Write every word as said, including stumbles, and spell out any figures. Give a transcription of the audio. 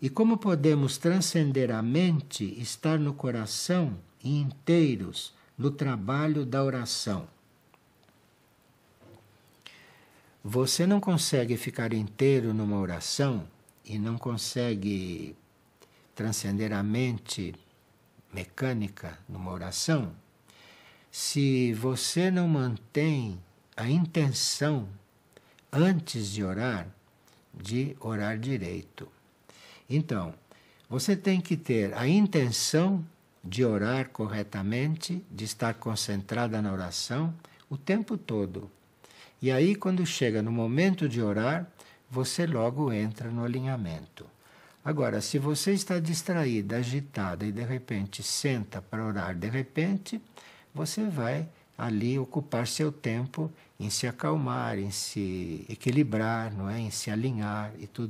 E como podemos transcender a mente, estar no coração e inteiros no trabalho da oração? Você não consegue ficar inteiro numa oração e não consegue transcender a mente mecânica numa oração se você não mantém a intenção antes de orar, de orar direito. Então, você tem que ter a intenção de orar corretamente, de estar concentrada na oração o tempo todo. E aí, quando chega no momento de orar, você logo entra no alinhamento. Agora, se você está distraída, agitada e de repente senta para orar, de repente, você vai ali ocupar seu tempo em se acalmar, em se equilibrar, não é? Em se alinhar e tudo.